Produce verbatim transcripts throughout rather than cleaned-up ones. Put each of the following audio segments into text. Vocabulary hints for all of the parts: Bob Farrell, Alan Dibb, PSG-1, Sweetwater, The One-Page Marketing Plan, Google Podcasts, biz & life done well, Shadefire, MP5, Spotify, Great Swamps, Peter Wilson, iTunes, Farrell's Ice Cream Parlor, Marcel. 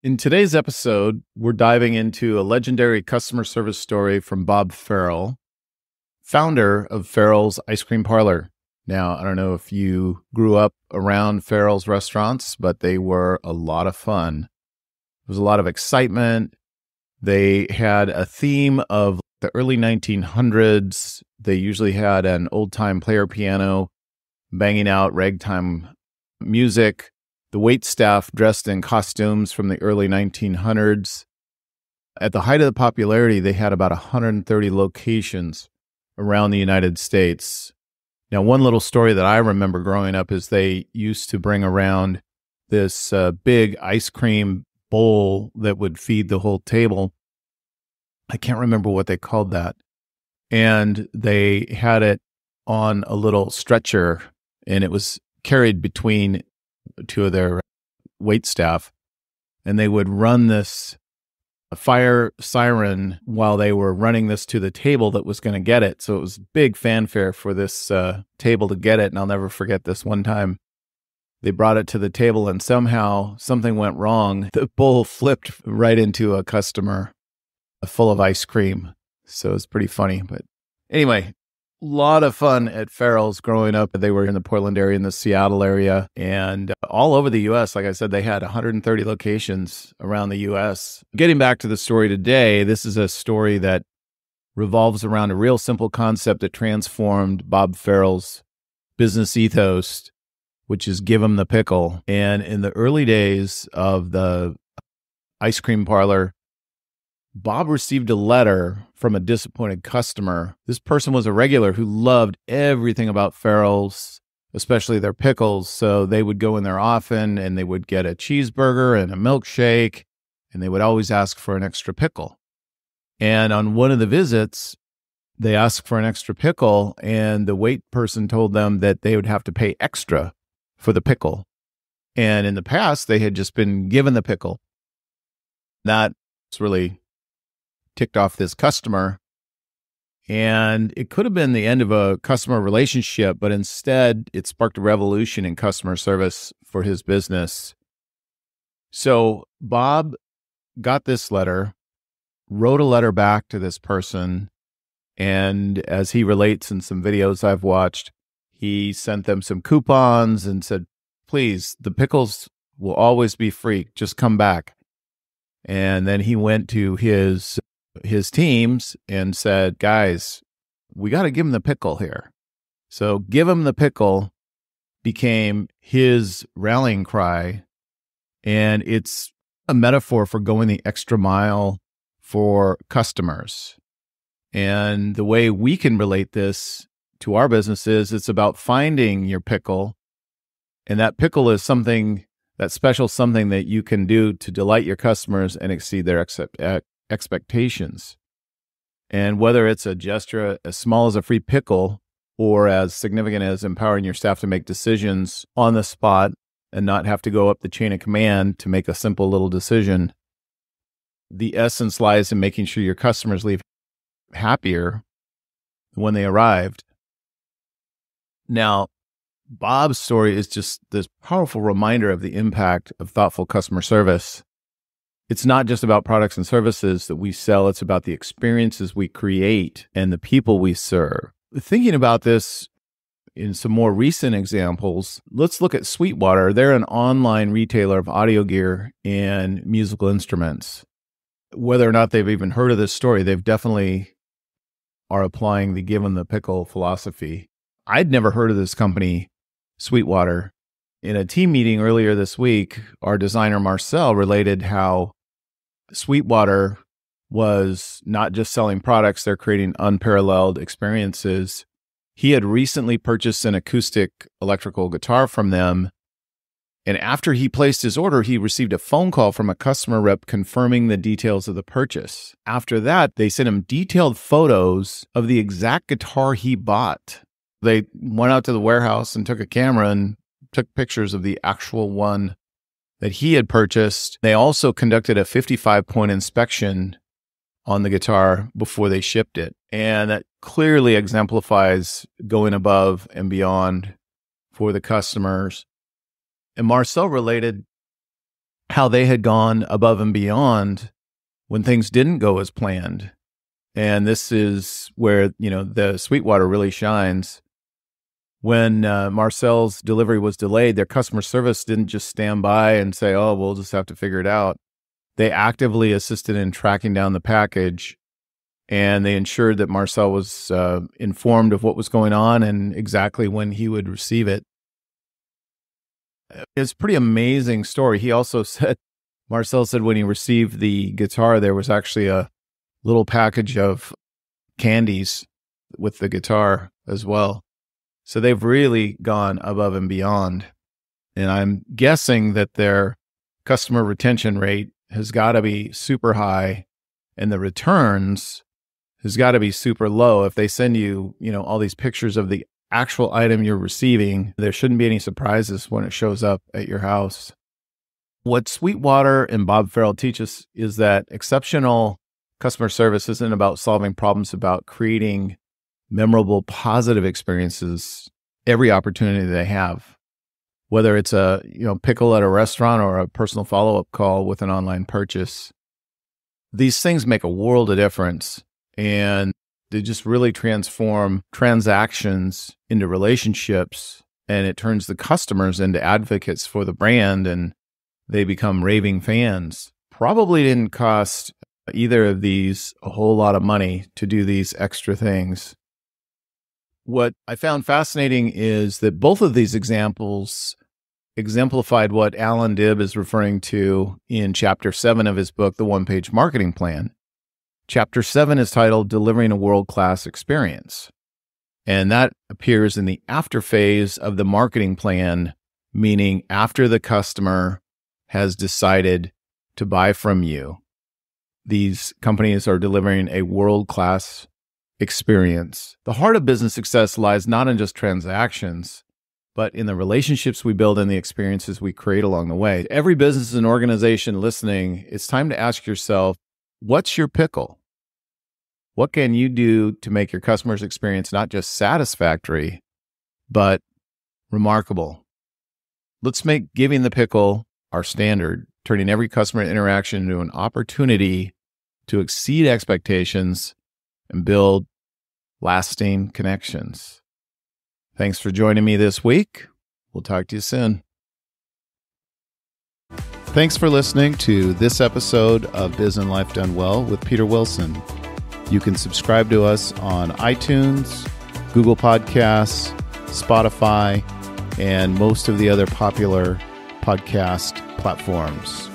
In today's episode, we're diving into a legendary customer service story from Bob Farrell, founder of Farrell's Ice Cream Parlor. Now, I don't know if you grew up around Farrell's restaurants, but they were a lot of fun. There was a lot of excitement. They had a theme of the early nineteen hundreds. They usually had an old-time player piano banging out ragtime music. The waitstaff dressed in costumes from the early nineteen hundreds. At the height of the popularity, they had about one hundred thirty locations around the United States. Now, one little story that I remember growing up is they used to bring around this uh, big ice cream bowl that would feed the whole table. I can't remember what they called that. And they had it on a little stretcher, and it was carried between two of their wait staff, and they would run this fire siren while they were running this to the table that was going to get it. So it was big fanfare for this uh, table to get it. And I'll never forget this one time. They brought it to the table, and somehow something went wrong. The bowl flipped right into a customer full of ice cream. So it's pretty funny. But anyway, a lot of fun at Farrell's growing up. They were in the Portland area, in the Seattle area, and all over the U S Like I said, they had one hundred thirty locations around the U S Getting back to the story today, this is a story that revolves around a real simple concept that transformed Bob Farrell's business ethos, which is give 'em the pickle. And in the early days of the ice cream parlor, Bob received a letter from a disappointed customer. This person was a regular who loved everything about Farrell's, especially their pickles. So they would go in there often, and they would get a cheeseburger and a milkshake, and they would always ask for an extra pickle. And on one of the visits, they asked for an extra pickle, and the wait person told them that they would have to pay extra for the pickle. And in the past, they had just been given the pickle. That's really ticked off this customer, and it could have been the end of a customer relationship, but instead it sparked a revolution in customer service for his business. So Bob got this letter, wrote a letter back to this person, and as he relates in some videos I've watched, he sent them some coupons and said, please, the pickles will always be free. Just come back. And then he went to his his teams and said, guys, we got to give him the pickle here. So give him the pickle became his rallying cry. And it's a metaphor for going the extra mile for customers. And the way we can relate this to our business is it's about finding your pickle. And that pickle is something, that special something that you can do to delight your customers and exceed their accept, uh, expectations. And whether it's a gesture as small as a free pickle or as significant as empowering your staff to make decisions on the spot and not have to go up the chain of command to make a simple little decision, the essence lies in making sure your customers leave happier when they arrived. Now, Bob's story is just this powerful reminder of the impact of thoughtful customer service. It's not just about products and services that we sell. It's about the experiences we create and the people we serve. Thinking about this in some more recent examples, let's look at Sweetwater. They're an online retailer of audio gear and musical instruments. Whether or not they've even heard of this story, they've definitely are applying the give 'em the pickle philosophy. I'd never heard of this company, Sweetwater. In a team meeting earlier this week, our designer Marcel related how Sweetwater was not just selling products, they're creating unparalleled experiences. He had recently purchased an acoustic electrical guitar from them, and after he placed his order, he received a phone call from a customer rep confirming the details of the purchase. After that, they sent him detailed photos of the exact guitar he bought. They went out to the warehouse and took a camera and took pictures of the actual one that he had purchased. They also conducted a fifty-five point inspection on the guitar before they shipped it. And that clearly exemplifies going above and beyond for the customers. And Marcel related how they had gone above and beyond when things didn't go as planned. And this is where, you know, the Sweetwater really shines. When uh, Marcel's delivery was delayed, their customer service didn't just stand by and say, oh, we'll just have to figure it out. They actively assisted in tracking down the package, and they ensured that Marcel was uh, informed of what was going on and exactly when he would receive it. It's a pretty amazing story. He also said, Marcel said when he received the guitar, there was actually a little package of candies with the guitar as well. So they've really gone above and beyond. And I'm guessing that their customer retention rate has got to be super high, and the returns has got to be super low. If they send you, you know, all these pictures of the actual item you're receiving, there shouldn't be any surprises when it shows up at your house. What Sweetwater and Bob Farrell teach us is that exceptional customer service isn't about solving problems, about creating memorable, positive experiences every opportunity they have. Whether it's a, you know, pickle at a restaurant or a personal follow-up call with an online purchase, these things make a world of difference, and they just really transform transactions into relationships, and it turns the customers into advocates for the brand, and they become raving fans. Probably didn't cost either of these a whole lot of money to do these extra things. What I found fascinating is that both of these examples exemplified what Alan Dibb is referring to in Chapter seven of his book, The One-Page Marketing Plan. Chapter seven is titled Delivering a World-Class Experience, and that appears in the after phase of the marketing plan, meaning after the customer has decided to buy from you. These companies are delivering a world-class experience. The heart of business success lies not in just transactions, but in the relationships we build and the experiences we create along the way. Every business and organization listening, it's time to ask yourself, what's your pickle? What can you do to make your customer's experience not just satisfactory, but remarkable? Let's make giving the pickle our standard, turning every customer interaction into an opportunity to exceed expectations and build lasting connections. Thanks for joining me this week. We'll talk to you soon. Thanks for listening to this episode of Biz and Life Done Well with Peter Wilson. You can subscribe to us on iTunes, Google Podcasts, Spotify, and most of the other popular podcast platforms.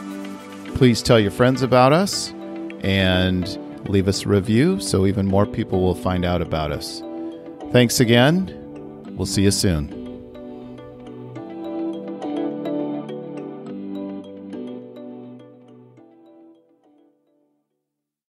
Please tell your friends about us and leave us a review so even more people will find out about us. Thanks again. We'll see you soon.